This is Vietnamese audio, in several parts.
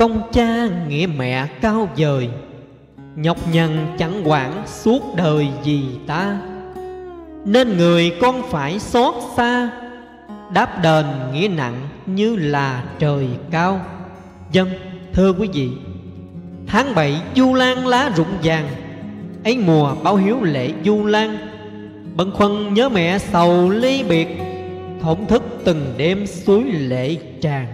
Công cha nghĩa mẹ cao vời, nhọc nhằn chẳng quản suốt đời vì ta. Nên người con phải xót xa, đáp đền nghĩa nặng như là trời cao. Vâng, thưa quý vị, tháng 7 Vu Lan lá rụng vàng, ấy mùa báo hiếu lễ Vu Lan. Bần khuân nhớ mẹ sầu ly biệt, thổn thức từng đêm suối lệ tràn.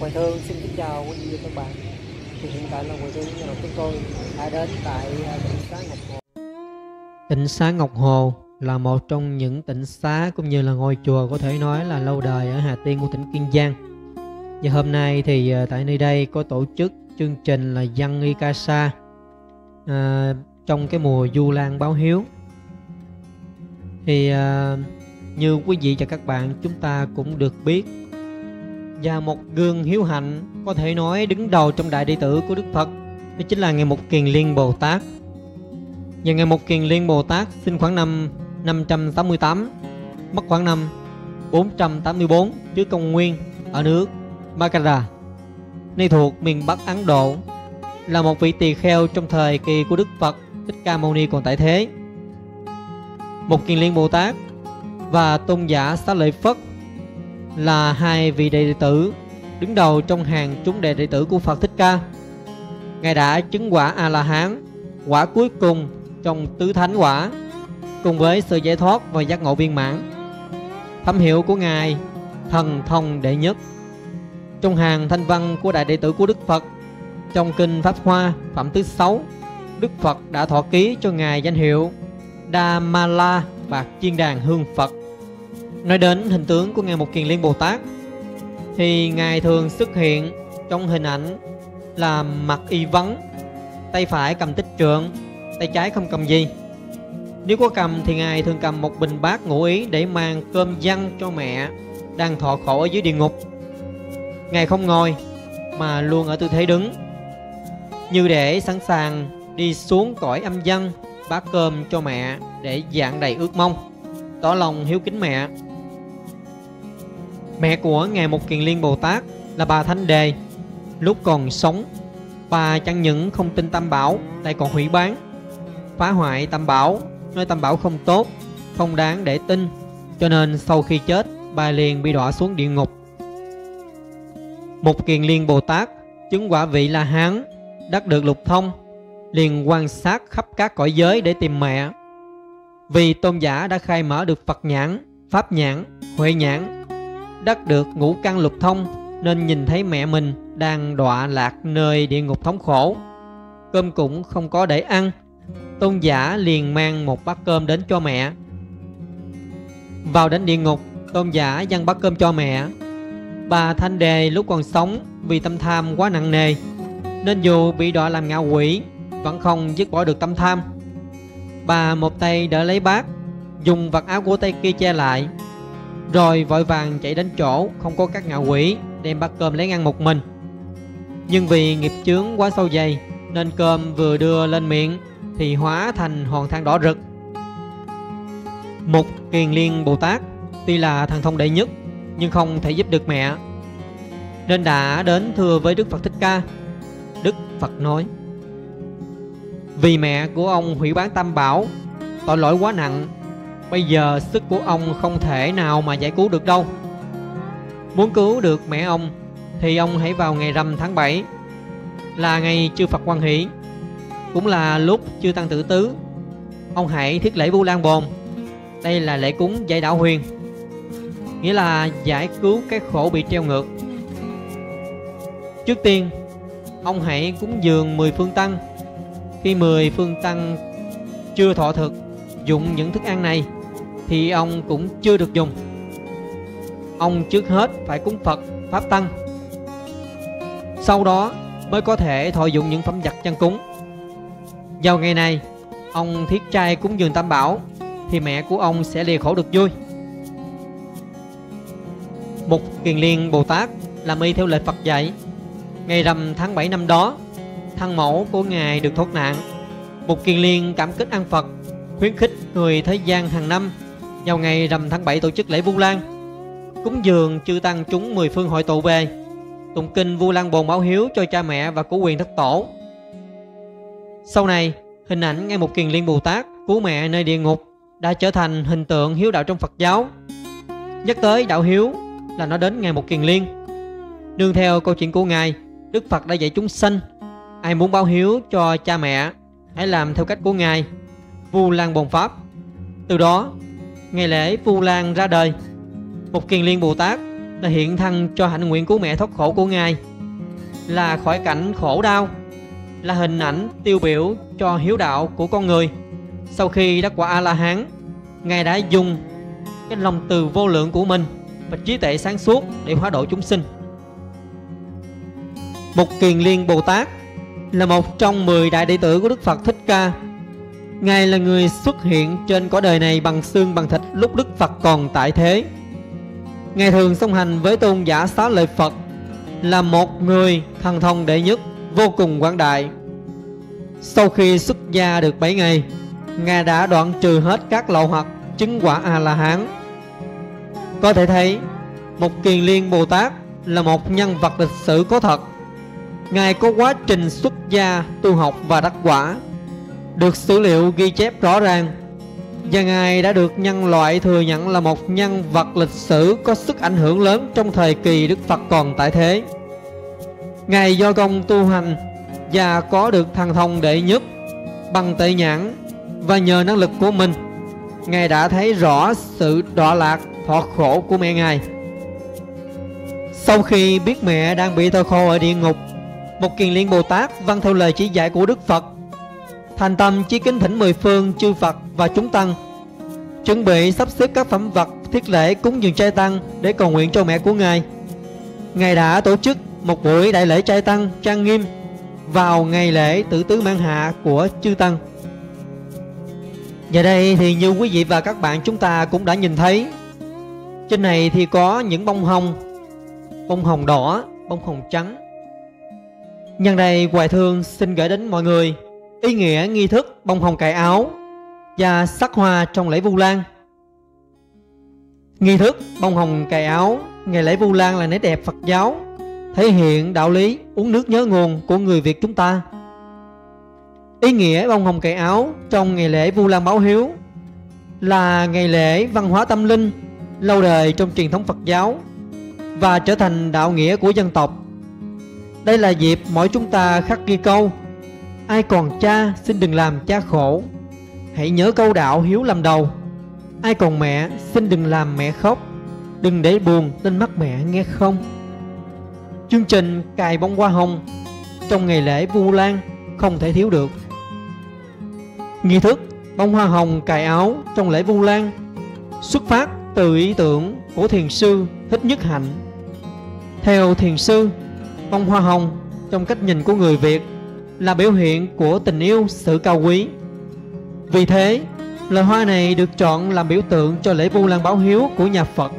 Hoài Thương xin kính chào quý vị và các bạn. Thì hiện tại là Hoài Thương và chúng tôi đã đến tại tỉnh xá Ngọc Hồ. Tỉnh xá Ngọc Hồ là một trong những tỉnh xá cũng như là ngôi chùa có thể nói là lâu đời ở Hà Tiên của tỉnh Kiên Giang. Và hôm nay thì tại nơi đây có tổ chức chương trình là Văn Y Ca Sa trong cái mùa Vu Lan báo hiếu. Thì như quý vị và các bạn chúng ta cũng được biết, và một gương hiếu hạnh có thể nói đứng đầu trong đại đệ tử của Đức Phật, đó chính là Ngài Mục Kiền Liên Bồ-Tát. Và Ngài Mục Kiền Liên Bồ-Tát sinh khoảng năm 588, mất khoảng năm 484 trước công nguyên ở nước Magara, nay thuộc miền Bắc Ấn Độ, là một vị tỳ kheo trong thời kỳ của Đức Phật Thích Ca Mâu Ni còn tại thế. Mục Kiền Liên Bồ-Tát và tôn giả Xá Lợi Phất là hai vị đệ tử đứng đầu trong hàng chúng đệ tử của Phật Thích Ca. Ngài đã chứng quả A-la-hán, quả cuối cùng trong tứ thánh quả, cùng với sự giải thoát và giác ngộ viên mãn. Thâm hiệu của Ngài thần thông đệ nhất. Trong hàng thanh văn của đại đệ tử của Đức Phật, trong Kinh Pháp Hoa phẩm thứ 6, Đức Phật đã thọ ký cho Ngài danh hiệu Đa Ma La Bạc Chiên Đàn Hương Phật. Nói đến hình tướng của Ngài Mục Kiền Liên Bồ Tát thì Ngài thường xuất hiện trong hình ảnh là mặc y vấn, tay phải cầm tích trượng, tay trái không cầm gì. Nếu có cầm thì Ngài thường cầm một bình bát ngũ ý để mang cơm dâng cho mẹ đang thọ khổ ở dưới địa ngục. Ngài không ngồi mà luôn ở tư thế đứng, như để sẵn sàng đi xuống cõi âm dân bát cơm cho mẹ để dạng đầy ước mong, tỏ lòng hiếu kính mẹ. Mẹ của Ngài Mục Kiền Liên Bồ Tát là bà Thanh Đề. Lúc còn sống, bà chẳng những không tin Tam Bảo, lại còn hủy bán, phá hoại Tam Bảo, nói Tam Bảo không tốt, không đáng để tin. Cho nên sau khi chết, bà liền bị đọa xuống địa ngục. Mục Kiền Liên Bồ Tát chứng quả vị La Hán, đắc được lục thông, liền quan sát khắp các cõi giới để tìm mẹ. Vì tôn giả đã khai mở được Phật nhãn, Pháp nhãn, Huệ nhãn, đắc được ngũ căn lục thông, nên nhìn thấy mẹ mình đang đọa lạc nơi địa ngục thống khổ. Cơm cũng không có để ăn, tôn giả liền mang một bát cơm đến cho mẹ. Vào đến địa ngục, tôn giả dâng bát cơm cho mẹ. Bà Thanh Đề lúc còn sống vì tâm tham quá nặng nề, nên dù bị đọa làm ngạ quỷ vẫn không dứt bỏ được tâm tham. Bà một tay đỡ lấy bát, dùng vạt áo của tay kia che lại, rồi vội vàng chạy đến chỗ không có các ngạ quỷ, đem bát cơm lấy ăn một mình. Nhưng vì nghiệp chướng quá sâu dày, nên cơm vừa đưa lên miệng thì hóa thành hòn than đỏ rực. Mục Kiền Liên Bồ Tát tuy là thần thông đệ nhất, nhưng không thể giúp được mẹ, nên đã đến thưa với Đức Phật Thích Ca. Đức Phật nói: vì mẹ của ông hủy bán Tam Bảo, tội lỗi quá nặng, bây giờ sức của ông không thể nào mà giải cứu được đâu. Muốn cứu được mẹ ông thì ông hãy vào ngày rằm tháng 7, là ngày chư Phật hoan hỷ, cũng là lúc chư Tăng Tự Tứ. Ông hãy thiết lễ Vu Lan Bồn. Đây là lễ cúng giải đảo huyền, nghĩa là giải cứu cái khổ bị treo ngược. Trước tiên, ông hãy cúng dường 10 phương Tăng. Khi 10 phương Tăng chưa thọ thực dụng những thức ăn này thì ông cũng chưa được dùng. Ông trước hết phải cúng Phật, Pháp Tăng, sau đó mới có thể thọ dụng những phẩm vật chân cúng. Vào ngày này, ông thiết trai cúng dường Tam Bảo thì mẹ của ông sẽ lìa khổ được vui. Mục Kiền Liên Bồ Tát làm y theo lời Phật dạy. Ngày rằm tháng 7 năm đó, thân mẫu của Ngài được thoát nạn, Mục Kiền Liên cảm kích An Phật khuyến khích người thế gian hàng năm vào ngày rằm tháng 7 tổ chức lễ Vu Lan, cúng dường chư tăng chúng 10 phương hội tụ về, tụng kinh Vu Lan Bồn báo hiếu cho cha mẹ và cứu quyền thất tổ. Sau này, hình ảnh Ngài Mục Kiền Liên Bồ-Tát cứu mẹ nơi địa ngục đã trở thành hình tượng hiếu đạo trong Phật giáo. Nhắc tới đạo hiếu là nó đến Ngài Mục Kiền Liên. Nương theo câu chuyện của Ngài, Đức Phật đã dạy chúng sanh, ai muốn báo hiếu cho cha mẹ, hãy làm theo cách của Ngài, Vu Lan Bồn Pháp. Từ đó, ngày lễ Vu Lan ra đời. Mục Kiền Liên Bồ-Tát là hiện thân cho hạnh nguyện cứu mẹ thoát khổ của Ngài, là khỏi cảnh khổ đau, là hình ảnh tiêu biểu cho hiếu đạo của con người. Sau khi đắc quả A-la-hán, Ngài đã dùng cái lòng từ vô lượng của mình và trí tuệ sáng suốt để hóa độ chúng sinh. Mục Kiền Liên Bồ-Tát là một trong 10 đại đệ tử của Đức Phật Thích Ca. Ngài là người xuất hiện trên cõi đời này bằng xương bằng thịt lúc Đức Phật còn tại thế. Ngài thường song hành với tôn giả Xá Lợi Phật, là một người thần thông đệ nhất vô cùng quảng đại. Sau khi xuất gia được 7 ngày, Ngài đã đoạn trừ hết các lậu hoặc, chứng quả A-la-hán. Có thể thấy Mục Kiền Liên Bồ-Tát là một nhân vật lịch sử có thật. Ngài có quá trình xuất gia, tu học và đắc quả, được sử liệu ghi chép rõ ràng, và Ngài đã được nhân loại thừa nhận là một nhân vật lịch sử có sức ảnh hưởng lớn trong thời kỳ Đức Phật còn tại thế. Ngài do công tu hành và có được thần thông đệ nhất bằng tệ nhãn, và nhờ năng lực của mình, Ngài đã thấy rõ sự đọa lạc thoát khổ của mẹ Ngài. Sau khi biết mẹ đang bị thơ khô ở địa ngục, Mục Kiền Liên Bồ-Tát vâng theo lời chỉ dạy của Đức Phật, thành tâm chí kính thỉnh 10 phương chư Phật và chúng tăng, chuẩn bị sắp xếp các phẩm vật thiết lễ cúng dường trai tăng để cầu nguyện cho mẹ của Ngài. Ngài đã tổ chức một buổi đại lễ trai tăng trang nghiêm vào ngày lễ Tử Tứ Mãn Hạ của chư tăng. Và đây thì như quý vị và các bạn chúng ta cũng đã nhìn thấy, trên này thì có những bông hồng đỏ, bông hồng trắng. Nhân đây Hoài Thương xin gửi đến mọi người ý nghĩa nghi thức bông hồng cài áo và sắc hoa trong lễ Vu Lan. Nghi thức bông hồng cài áo ngày lễ Vu Lan là nét đẹp Phật giáo, thể hiện đạo lý uống nước nhớ nguồn của người Việt chúng ta. Ý nghĩa bông hồng cài áo trong ngày lễ Vu Lan báo hiếu là ngày lễ văn hóa tâm linh lâu đời trong truyền thống Phật giáo và trở thành đạo nghĩa của dân tộc. Đây là dịp mỗi chúng ta khắc ghi câu ai còn cha xin đừng làm cha khổ, hãy nhớ câu đạo hiếu làm đầu. Ai còn mẹ xin đừng làm mẹ khóc, đừng để buồn lên mắt mẹ nghe không. Chương trình cài bông hoa hồng trong ngày lễ Vu Lan không thể thiếu được. Nghi thức bông hoa hồng cài áo trong lễ Vu Lan xuất phát từ ý tưởng của Thiền sư Thích Nhất Hạnh. Theo Thiền sư, bông hoa hồng trong cách nhìn của người Việt là biểu hiện của tình yêu, sự cao quý. Vì thế, loài hoa này được chọn làm biểu tượng cho lễ Vu Lan báo hiếu của nhà Phật.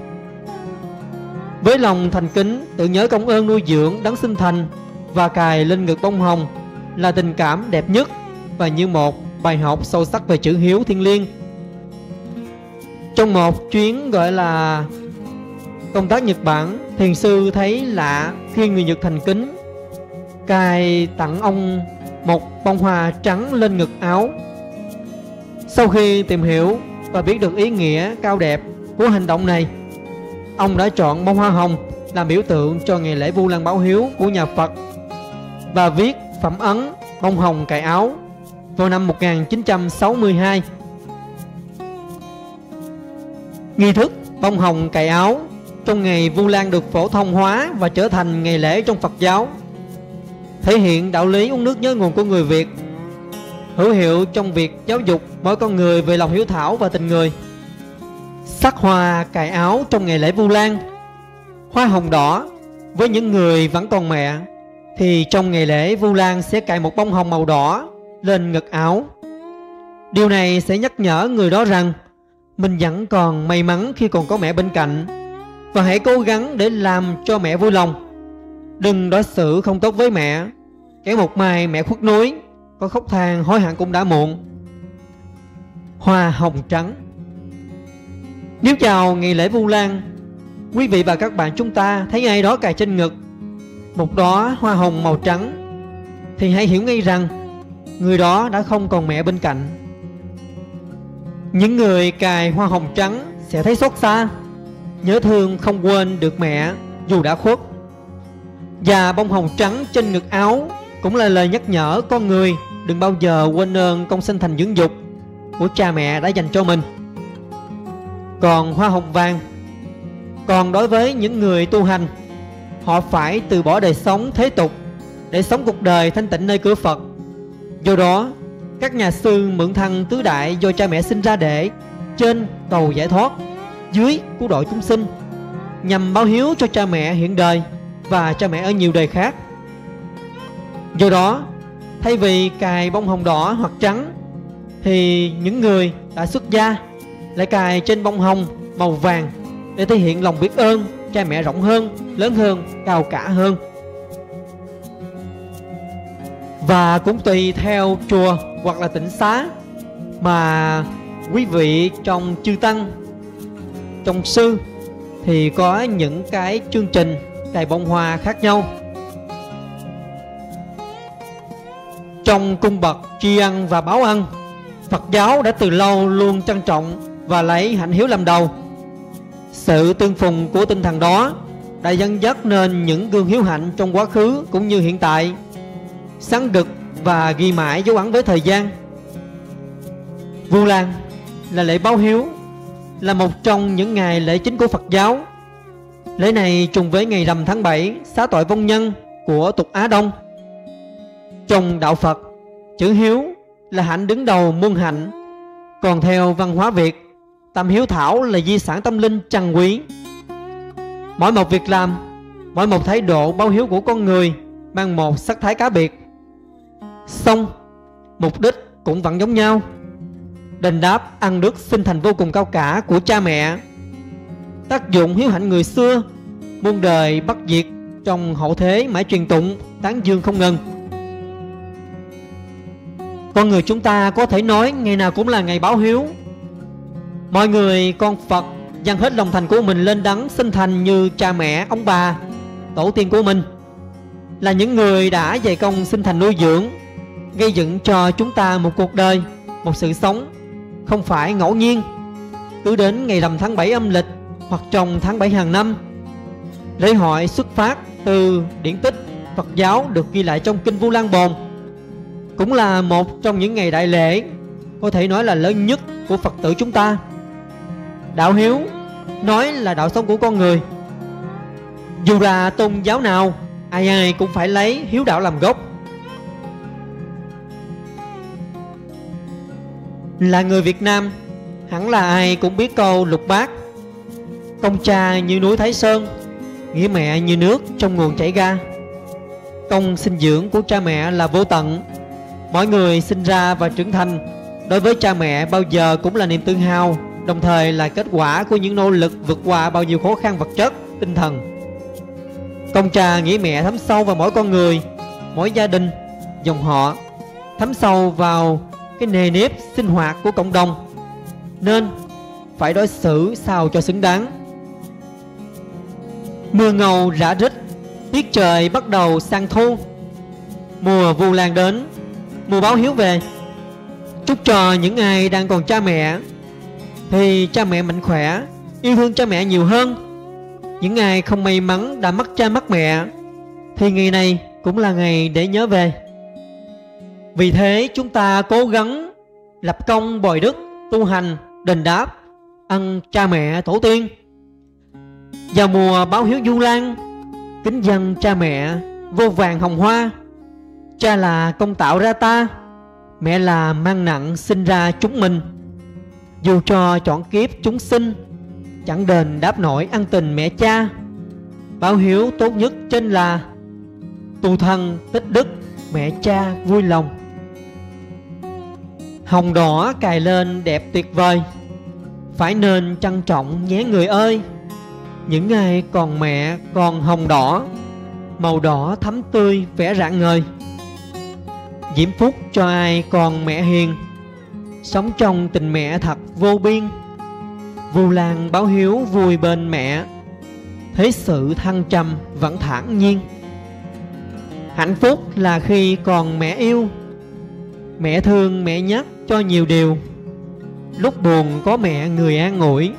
Với lòng thành kính tưởng nhớ công ơn nuôi dưỡng đấng sinh thành và cài lên ngực bông hồng là tình cảm đẹp nhất và như một bài học sâu sắc về chữ hiếu thiêng liêng. Trong một chuyến gọi là công tác Nhật Bản, thiền sư thấy lạ khi người Nhật thành kính cài tặng ông một bông hoa trắng lên ngực áo. Sau khi tìm hiểu và biết được ý nghĩa cao đẹp của hành động này, ông đã chọn bông hoa hồng làm biểu tượng cho ngày lễ Vu Lan báo hiếu của nhà Phật và viết phẩm ấn bông hồng cài áo vào năm 1962. Nghi thức bông hồng cài áo trong ngày Vu Lan được phổ thông hóa và trở thành ngày lễ trong Phật giáo, thể hiện đạo lý uống nước nhớ nguồn của người Việt, hữu hiệu trong việc giáo dục mỗi con người về lòng hiếu thảo và tình người. Sắc hoa cài áo trong ngày lễ Vu Lan, hoa hồng đỏ với những người vẫn còn mẹ thì trong ngày lễ Vu Lan sẽ cài một bông hồng màu đỏ lên ngực áo. Điều này sẽ nhắc nhở người đó rằng mình vẫn còn may mắn khi còn có mẹ bên cạnh, và hãy cố gắng để làm cho mẹ vui lòng. Đừng đối xử không tốt với mẹ, kẻo một mai mẹ khuất núi có khóc than hối hận cũng đã muộn. Hoa hồng trắng. Nếu chào ngày lễ Vu Lan, quý vị và các bạn chúng ta thấy ai đó cài trên ngực một đóa hoa hồng màu trắng thì hãy hiểu ngay rằng người đó đã không còn mẹ bên cạnh. Những người cài hoa hồng trắng sẽ thấy xót xa, nhớ thương không quên được mẹ dù đã khuất. Và bông hồng trắng trên ngực áo cũng là lời nhắc nhở con người đừng bao giờ quên ơn công sinh thành dưỡng dục của cha mẹ đã dành cho mình. Còn hoa hồng vàng, còn đối với những người tu hành, họ phải từ bỏ đời sống thế tục để sống cuộc đời thanh tịnh nơi cửa Phật. Do đó, các nhà sư mượn thân tứ đại do cha mẹ sinh ra để trên cầu giải thoát, dưới cứu độ chúng sinh, nhằm báo hiếu cho cha mẹ hiện đời và cha mẹ ở nhiều đời khác. Do đó, thay vì cài bông hồng đỏ hoặc trắng thì những người đã xuất gia lại cài trên bông hồng màu vàng để thể hiện lòng biết ơn cha mẹ rộng hơn, lớn hơn, cao cả hơn. Và cũng tùy theo chùa hoặc là tịnh xá mà quý vị trong chư tăng, trong sư thì có những cái chương trình cài bông hoa khác nhau. Trong cung bậc tri ân và báo ân, Phật giáo đã từ lâu luôn trân trọng và lấy hạnh hiếu làm đầu. Sự tương phùng của tinh thần đó đã dẫn dắt nên những gương hiếu hạnh trong quá khứ cũng như hiện tại, sáng rực và ghi mãi dấu ấn với thời gian. Vu Lan là lễ báo hiếu, là một trong những ngày lễ chính của Phật giáo. Lễ này trùng với ngày rằm tháng 7 xá tội vong nhân của tục Á Đông. Trong đạo Phật, chữ hiếu là hạnh đứng đầu muôn hạnh. Còn theo văn hóa Việt, tâm hiếu thảo là di sản tâm linh trân quý. Mỗi một việc làm, mỗi một thái độ báo hiếu của con người mang một sắc thái cá biệt. Song mục đích cũng vẫn giống nhau: đền đáp ăn đức sinh thành vô cùng cao cả của cha mẹ. Tác dụng hiếu hạnh người xưa muôn đời bất diệt, trong hậu thế mãi truyền tụng, tán dương không ngừng. Con người chúng ta có thể nói ngày nào cũng là ngày báo hiếu. Mọi người con Phật dâng hết lòng thành của mình lên đấng sinh thành như cha mẹ, ông bà, tổ tiên của mình, là những người đã dày công sinh thành nuôi dưỡng, gây dựng cho chúng ta một cuộc đời, một sự sống không phải ngẫu nhiên. Cứ đến ngày rằm tháng 7 âm lịch hoặc trong tháng 7 hàng năm, lễ hội xuất phát từ điển tích Phật giáo được ghi lại trong Kinh Vu Lan Bồn, cũng là một trong những ngày đại lễ có thể nói là lớn nhất của Phật tử chúng ta. Đạo hiếu nói là đạo sống của con người. Dù là tôn giáo nào, ai ai cũng phải lấy hiếu đạo làm gốc. Là người Việt Nam, hẳn là ai cũng biết câu lục bát: công cha như núi Thái Sơn, nghĩa mẹ như nước trong nguồn chảy ra. Công sinh dưỡng của cha mẹ là vô tận. Mọi người sinh ra và trưởng thành đối với cha mẹ bao giờ cũng là niềm tự hào, đồng thời là kết quả của những nỗ lực vượt qua bao nhiêu khó khăn vật chất, tinh thần. Công cha nghĩa mẹ thấm sâu vào mỗi con người, mỗi gia đình, dòng họ, thấm sâu vào cái nề nếp sinh hoạt của cộng đồng, nên phải đối xử sao cho xứng đáng. Mưa ngầu rã rít, tiết trời bắt đầu sang thu, mùa Vu Lan đến, mùa báo hiếu về. Chúc cho những ai đang còn cha mẹ thì cha mẹ mạnh khỏe, yêu thương cha mẹ nhiều hơn. Những ai không may mắn đã mất cha mất mẹ thì ngày này cũng là ngày để nhớ về. Vì thế chúng ta cố gắng lập công bồi đức, tu hành, đền đáp ăn cha mẹ tổ tiên. Vào mùa báo hiếu Vu Lan, kính dâng cha mẹ vô vàng hồng hoa. Cha là công tạo ra ta, mẹ là mang nặng sinh ra chúng mình. Dù cho trọn kiếp chúng sinh, chẳng đền đáp nổi ăn tình mẹ cha. Báo hiếu tốt nhất trên là tu thân tích đức, mẹ cha vui lòng. Hồng đỏ cài lên đẹp tuyệt vời, phải nên trân trọng nhé người ơi. Những ai còn mẹ còn hồng đỏ, màu đỏ thắm tươi vẻ rạng ngời. diễm phúc cho ai con mẹ hiền, sống trong tình mẹ thật vô biên. Vu Lan báo hiếu vui bên mẹ, thế sự thăng trầm vẫn thản nhiên. Hạnh phúc là khi còn mẹ yêu, mẹ thương mẹ nhắc cho nhiều điều. Lúc buồn có mẹ người an ủi,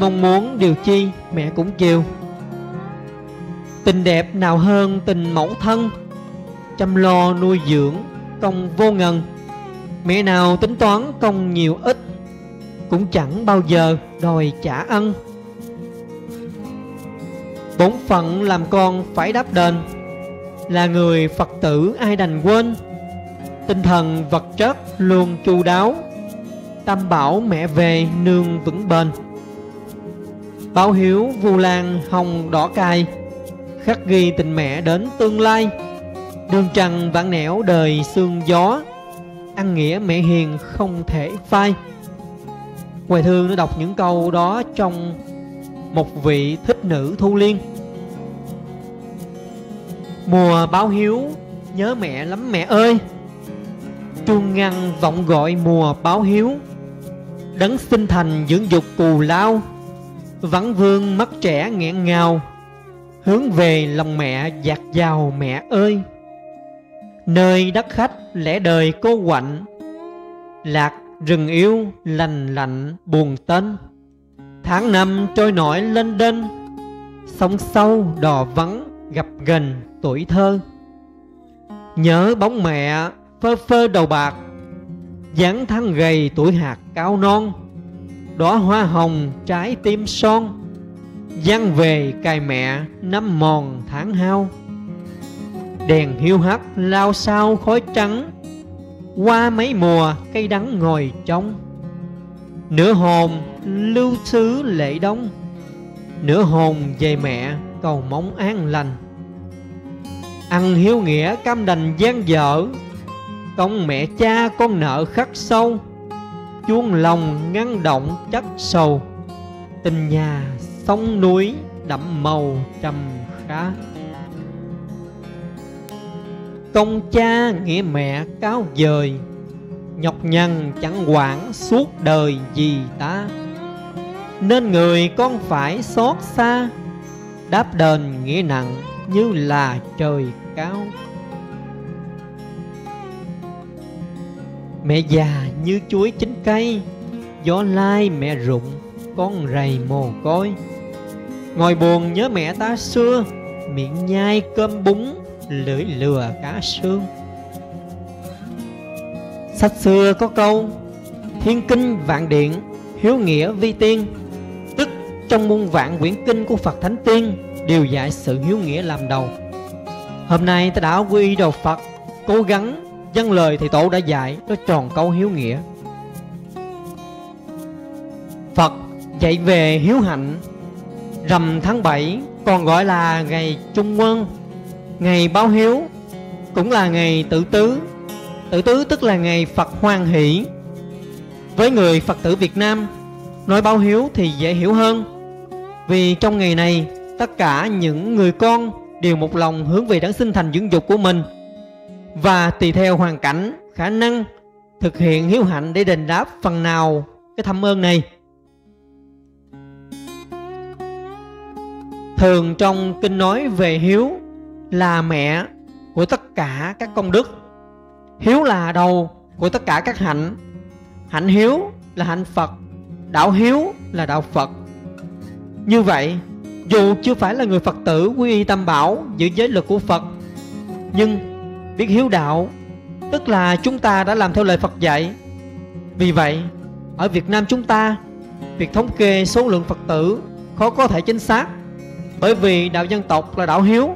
mong muốn điều chi mẹ cũng chiều. Tình đẹp nào hơn tình mẫu thân, chăm lo nuôi dưỡng công vô ngần. Mẹ nào tính toán công nhiều ít, cũng chẳng bao giờ đòi trả ân. Bổn phận làm con phải đáp đền, là người Phật tử ai đành quên. Tinh thần vật chất luôn chu đáo, tam bảo mẹ về nương vững bền. Báo hiếu Vu Lan hồng đỏ cài, khắc ghi tình mẹ đến tương lai. Đường trần vạn nẻo đời sương gió, ăn nghĩa mẹ hiền không thể phai. Hoài Thương đã đọc những câu đó trong Một Vị Thích Nữ Thu Liên. Mùa báo hiếu nhớ mẹ lắm mẹ ơi, chuông ngăn vọng gọi mùa báo hiếu. Đấng sinh thành dưỡng dục cù lao, vắng vương mắt trẻ nghẹn ngào, hướng về lòng mẹ dạt dào mẹ ơi. Nơi đất khách lẽ đời cô quạnh, lạc rừng yêu lành lạnh buồn tên. Tháng năm trôi nổi lên đênh, sông sâu đò vắng gặp gần tuổi thơ. Nhớ bóng mẹ phơ phơ đầu bạc, dáng tháng gầy tuổi hạt cao non. Đóa hoa hồng trái tim son, dang về cài mẹ năm mòn tháng hao. Đèn hiu hắt lao sao khói trắng, qua mấy mùa cây đắng ngồi trong. Nửa hồn lưu xứ lệ đông, nửa hồn về mẹ cầu mong an lành. Ăn hiếu nghĩa cam đành gian dở, công mẹ cha con nợ khắc sâu. Chuông lòng ngăn động chất sầu, tình nhà sông núi đậm màu trầm khá. Công cha nghĩa mẹ cáo dời, nhọc nhằn chẳng quản suốt đời gì ta. Nên người con phải xót xa, đáp đền nghĩa nặng như là trời cao. Mẹ già như chuối chín cây, gió lai mẹ rụng con rầy mồ côi. Ngồi buồn nhớ mẹ ta xưa, miệng nhai cơm bún lưỡi lừa cá sương. Sách xưa có câu thiên kinh vạn điện, hiếu nghĩa vi tiên. Tức trong muôn vạn quyển kinh của Phật Thánh Tiên đều dạy sự hiếu nghĩa làm đầu. Hôm nay ta đã quy y đầu Phật, cố gắng dân lời thầy tổ đã dạy nó tròn câu hiếu nghĩa. Phật dạy về hiếu hạnh. Rằm tháng 7 còn gọi là ngày Trung Quân, ngày báo hiếu, cũng là ngày tự tứ. Tự tứ tức là ngày Phật hoan hỷ. Với người Phật tử Việt Nam, nói báo hiếu thì dễ hiểu hơn, vì trong ngày này tất cả những người con đều một lòng hướng về đấng sinh thành dưỡng dục của mình, và tùy theo hoàn cảnh, khả năng thực hiện hiếu hạnh để đền đáp phần nào cái thâm ơn này. Thường trong kinh nói về hiếu là mẹ của tất cả các công đức. Hiếu là đầu của tất cả các hạnh. Hạnh hiếu là hạnh Phật, đạo hiếu là đạo Phật. Như vậy, dù chưa phải là người Phật tử quy y tam bảo, giữ giới luật của Phật, nhưng biết hiếu đạo, tức là chúng ta đã làm theo lời Phật dạy. Vì vậy, ở Việt Nam chúng ta, việc thống kê số lượng Phật tử khó có thể chính xác, bởi vì đạo dân tộc là đạo hiếu,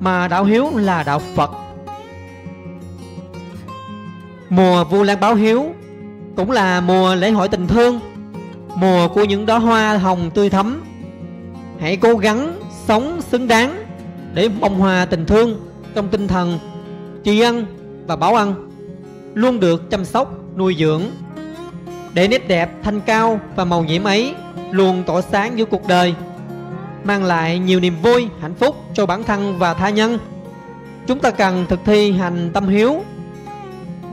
mà đạo hiếu là đạo Phật. Mùa Vu Lan báo hiếu cũng là mùa lễ hội tình thương, mùa của những đóa hoa hồng tươi thắm. Hãy cố gắng sống xứng đáng để bông hoa tình thương trong tinh thần tri ân và báo ân luôn được chăm sóc nuôi dưỡng, để nét đẹp thanh cao và màu nhiệm ấy luôn tỏa sáng giữa cuộc đời, mang lại nhiều niềm vui, hạnh phúc cho bản thân và tha nhân. Chúng ta cần thực thi hành tâm hiếu,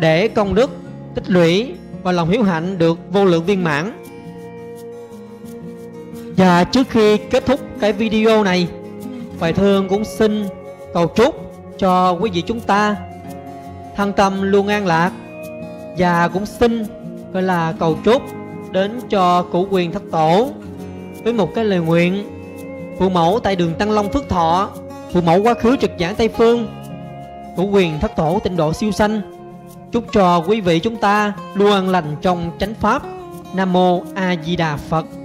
để công đức tích lũy và lòng hiếu hạnh được vô lượng viên mãn. Và trước khi kết thúc cái video này, Phải Thương cũng xin cầu chúc cho quý vị chúng ta thân tâm luôn an lạc, và cũng xin gọi là cầu chúc đến cho Cửu Quyền Thất Tổ với một cái lời nguyện: Phụ Mẫu tại đường Tăng Long Phước Thọ, Phụ Mẫu quá khứ trực giảng Tây Phương, Cửu Quyền Thất Tổ tịnh độ siêu sanh. Chúc cho quý vị chúng ta luôn an lành trong chánh pháp. Nam Mô A Di Đà Phật.